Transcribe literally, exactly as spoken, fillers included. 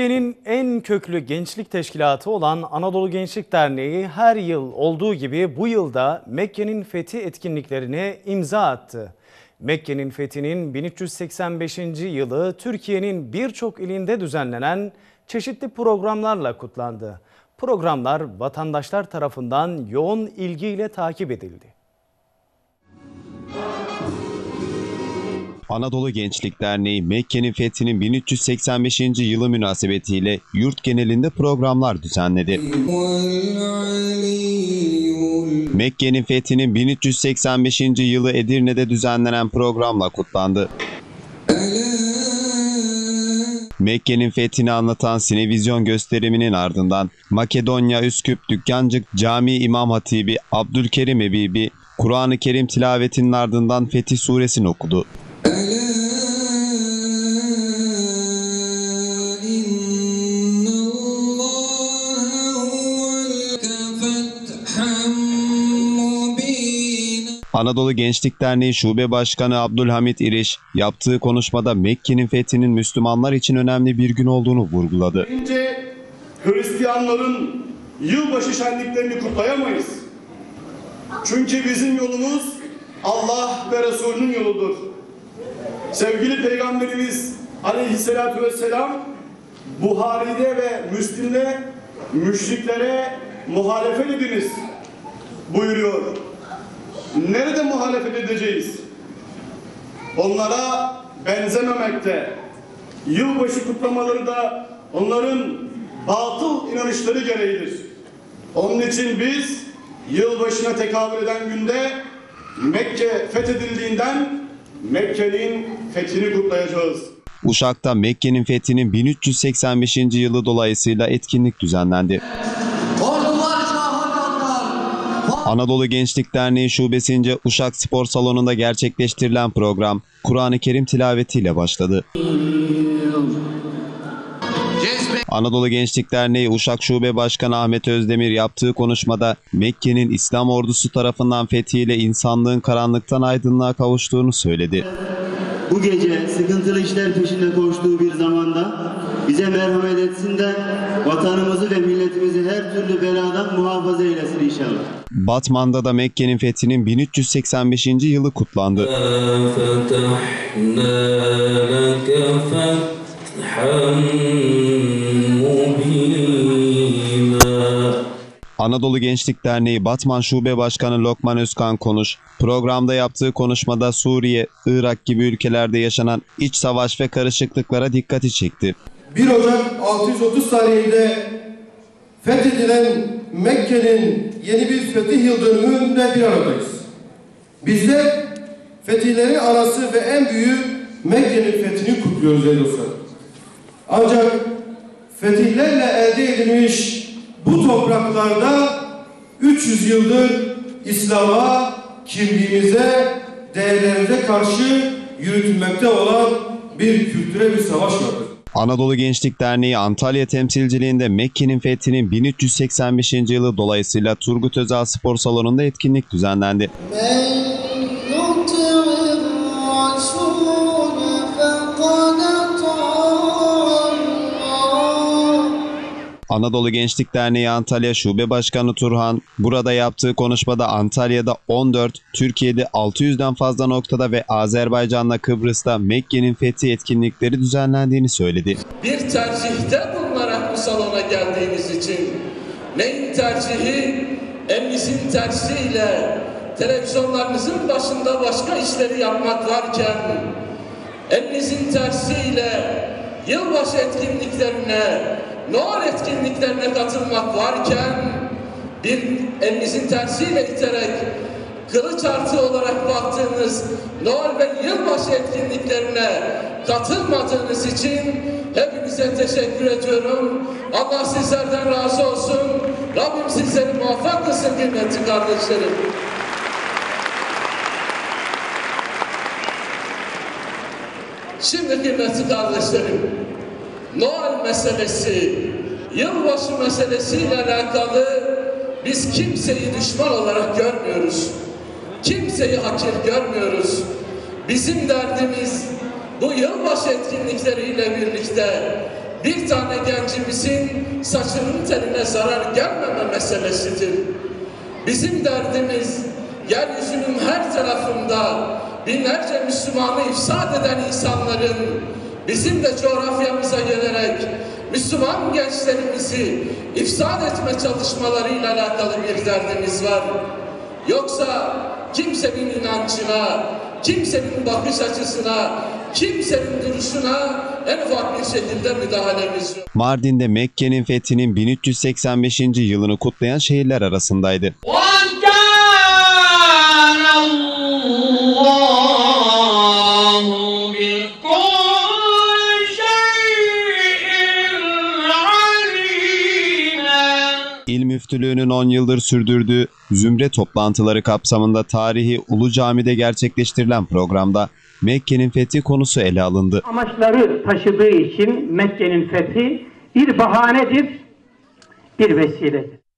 Türkiye'nin en köklü gençlik teşkilatı olan Anadolu Gençlik Derneği her yıl olduğu gibi bu yılda Mekke'nin fethi etkinliklerine imza attı. Mekke'nin fethinin bin üç yüz seksen beşinci yılı Türkiye'nin birçok ilinde düzenlenen çeşitli programlarla kutlandı. Programlar vatandaşlar tarafından yoğun ilgiyle takip edildi. Anadolu Gençlik Derneği Mekke'nin fethinin bin üç yüz seksen beşinci yılı münasebetiyle yurt genelinde programlar düzenledi. Mekke'nin fethinin bin üç yüz seksen beşinci yılı Edirne'de düzenlenen programla kutlandı. Mekke'nin fethini anlatan sinevizyon gösteriminin ardından Makedonya Üsküp Dükkancık Camii İmam Hatibi Abdülkerim Ebibi, Kur'an-ı Kerim tilavetinin ardından Fetih Suresini okudu. Anadolu Gençlik Derneği Şube Başkanı Abdülhamit İriş yaptığı konuşmada Mekke'nin fethinin Müslümanlar için önemli bir gün olduğunu vurguladı. Önce Hristiyanların yılbaşı şenliklerini kutlayamayız. Çünkü bizim yolumuz Allah ve Resulünün yoludur. Sevgili Peygamberimiz Aleyhisselatü Vesselam Buhari'de ve Müslim'de müşriklere muhalefet ediniz buyuruyor. Nerede muhalefet edeceğiz? Onlara benzememekte, yılbaşı kutlamaları da onların batıl inanışları gereğidir. Onun için biz yılbaşına tekabül eden günde Mekke fethedildiğinden Mekke'nin fethini kutlayacağız. Uşak'ta Mekke'nin fethinin bin üç yüz seksen beşinci yılı dolayısıyla etkinlik düzenlendi. Anadolu Gençlik Derneği şubesince Uşak Spor Salonu'nda gerçekleştirilen program Kur'an-ı Kerim tilavetiyle başladı. Anadolu Gençlik Derneği Uşak Şube Başkanı Ahmet Özdemir yaptığı konuşmada Mekke'nin İslam ordusu tarafından fethiyle insanlığın karanlıktan aydınlığa kavuştuğunu söyledi. Bu gece sıkıntılı işler peşinde koştuğu bir zamanda bize merhamet etsin de vatanımızı ve milletimizi her türlü beladan muhafaza eylesin inşallah. Batman'da da Mekke'nin fethinin bin üç yüz seksen beşinci yılı kutlandı. Anadolu Gençlik Derneği Batman Şube Başkanı Lokman Özkan konuş, programda yaptığı konuşmada Suriye, Irak gibi ülkelerde yaşanan iç savaş ve karışıklıklara dikkati çekti. bir Ocak altı yüz otuz tarihinde fethedilen Mekke'nin yeni bir fetih yıldönümünde bir aradayız. Bizde fetihleri arası ve en büyük Mekke'nin fethini kutluyoruz ey dostlar. Ancak fetihlerle elde edilmiş bu topraklarda üç yüz yıldır İslam'a, kimliğimize, değerlerimize karşı yürütülmekte olan bir kültüre bir savaş vardır. Anadolu Gençlik Derneği Antalya temsilciliğinde Mekke'nin fethinin bin üç yüz seksen beşinci yılı dolayısıyla Turgut Özal Spor Salonu'nda etkinlik düzenlendi. Anadolu Gençlik Derneği Antalya Şube Başkanı Turhan, burada yaptığı konuşmada Antalya'da on dört, Türkiye'de altı yüzden fazla noktada ve Azerbaycan'la Kıbrıs'ta Mekke'nin fethi etkinlikleri düzenlendiğini söyledi. Bir tercihte bulunarak bu salona geldiğimiz için neyin tercihi, emnizin tercihiyle televizyonlarınızın başında başka işleri yapmak varken emnizin tercihiyle yılbaşı etkinliklerine, Noel etkinliklerine katılmak varken bir elinizin tersiyle iterek kılıç artığı olarak baktığınız Noel ve yılbaşı etkinliklerine katılmadığınız için hepinize teşekkür ediyorum. Allah sizlerden razı olsun. Rabbim sizleri muvaffak kılsın kıymetli kardeşlerim. Şimdi kıymetli kardeşlerim, Noel meselesi, yılbaşı meselesiyle alakalı biz kimseyi düşman olarak görmüyoruz. Kimseyi hakir görmüyoruz. Bizim derdimiz bu yılbaşı etkinlikleriyle birlikte bir tane gencimizin saçının teline zarar gelmeme meselesidir. Bizim derdimiz yeryüzünün her tarafında binlerce Müslümanı ifsad eden insanların bizim de coğrafyamıza gelerek Müslüman gençlerimizi ifsad etme çalışmalarıyla alakalı bir derdimiz var. Yoksa kimsenin inancına, kimsenin bakış açısına, kimsenin duruşuna en ufak bir şekilde müdahalemiz yok. Mardin'de Mekke'nin fethinin bin üç yüz seksen beşinci yılını kutlayan şehirler arasındaydı. İl Müftülüğü'nün on yıldır sürdürdüğü zümre toplantıları kapsamında tarihi Ulu Cami'de gerçekleştirilen programda Mekke'nin fethi konusu ele alındı. Amaçları taşıdığı için Mekke'nin fethi bir bahanedir, bir vesiledir.